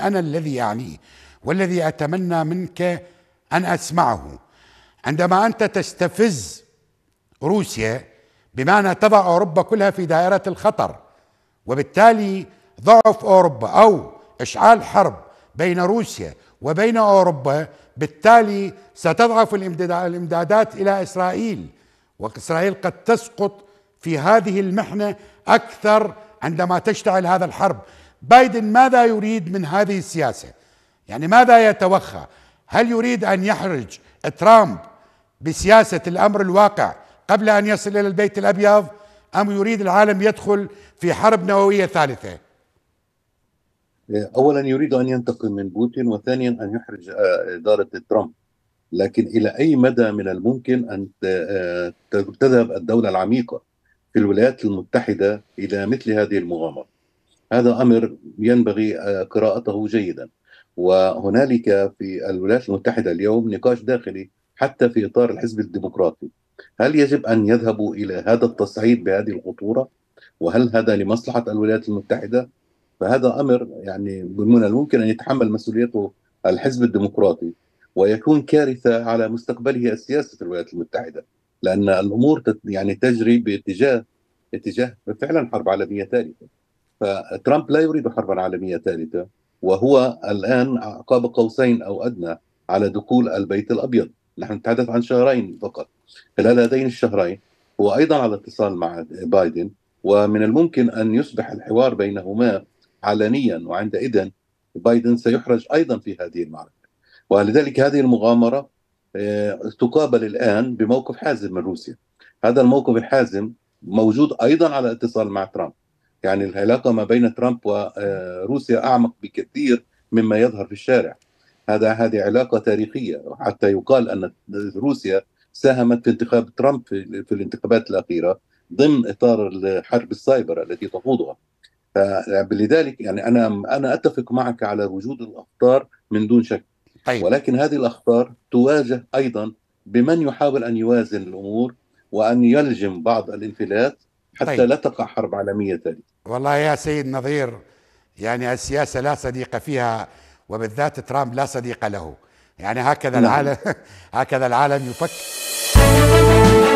أنا الذي أعنيه والذي أتمنى منك أن أسمعه. عندما أنت تستفز روسيا بمعنى تضع أوروبا كلها في دائرة الخطر، وبالتالي ضعف أوروبا أو إشعال حرب بين روسيا وبين أوروبا، بالتالي ستضعف الإمدادات إلى إسرائيل، وإسرائيل قد تسقط في هذه المحنة أكثر عندما تشتعل هذا الحرب. بايدن ماذا يريد من هذه السياسة؟ يعني ماذا يتوخى؟ هل يريد أن يحرج ترامب بسياسة الأمر الواقع قبل أن يصل إلى البيت الأبيض، أم يريد العالم يدخل في حرب نووية ثالثة؟ أولا يريد أن ينتقم من بوتين، وثانيا أن يحرج إدارة ترامب. لكن إلى أي مدى من الممكن أن تذهب الدولة العميقة في الولايات المتحدة إلى مثل هذه المغامرة؟ هذا أمر ينبغي قراءته جيدا. وهنالك في الولايات المتحدة اليوم نقاش داخلي حتى في إطار الحزب الديمقراطي، هل يجب أن يذهبوا إلى هذا التصعيد بهذه الخطورة؟ وهل هذا لمصلحة الولايات المتحدة؟ فهذا أمر يعني من الممكن أن يتحمل مسؤوليته الحزب الديمقراطي، ويكون كارثة على مستقبله السياسي في الولايات المتحدة، لأن الأمور يعني تجري باتجاه فعلا حرب عالمية ثالثة. فترامب لا يريد حربا عالمية ثالثة، وهو الآن عقاب قوسين أو أدنى على دخول البيت الأبيض. نحن نتحدث عن شهرين فقط، خلال هذين الشهرين هو أيضا على اتصال مع بايدن، ومن الممكن أن يصبح الحوار بينهما علنيا، وعندئذ بايدن سيحرج أيضا في هذه المعركة. ولذلك هذه المغامرة تقابل الآن بموقف حازم من روسيا. هذا الموقف الحازم موجود أيضا على اتصال مع ترامب، يعني العلاقة ما بين ترامب وروسيا أعمق بكثير مما يظهر في الشارع. هذه علاقة تاريخية، حتى يقال أن روسيا ساهمت في انتخاب ترامب في الانتخابات الأخيرة ضمن إطار الحرب السايبر التي تخوضها. فلذلك يعني أنا أتفق معك على وجود الأخطار من دون شك، ولكن هذه الأخطار تواجه أيضا بمن يحاول أن يوازن الأمور وأن يلجم بعض الانفلات حتى لا تقع حرب عالمية ثالثة. والله يا سيد نظير، يعني السياسة لا صديق فيها، وبالذات ترامب لا صديق له. يعني هكذا العالم يفكر.